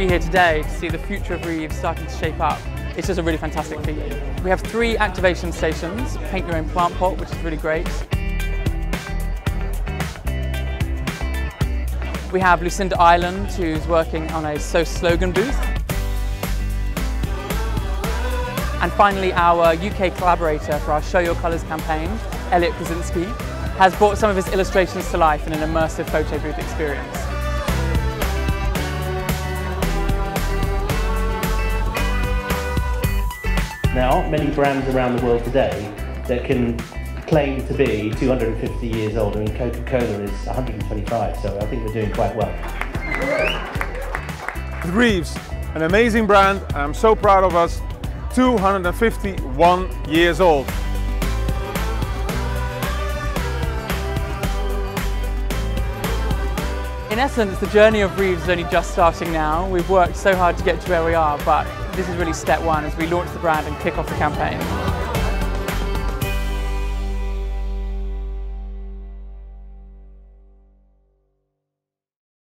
be here today to see the future of Reeves starting to shape up. It's just a really fantastic feeling. We have 3 activation stations, paint your own plant pot, which is really great. We have Lucinda Ireland, who's working on a slogan booth. And finally, our UK collaborator for our Show Your Colours campaign, Elliot Kruszynski, has brought some of his illustrations to life in an immersive photo booth experience. There aren't many brands around the world today that can claim to be 250 years old. I mean, Coca-Cola is 125, so I think we're doing quite well. Reeves, an amazing brand, and I'm so proud of us, 251 years old. In essence, the journey of Reeves is only just starting now. We've worked so hard to get to where we are, but this is really step 1 as we launch the brand and kick off the campaign.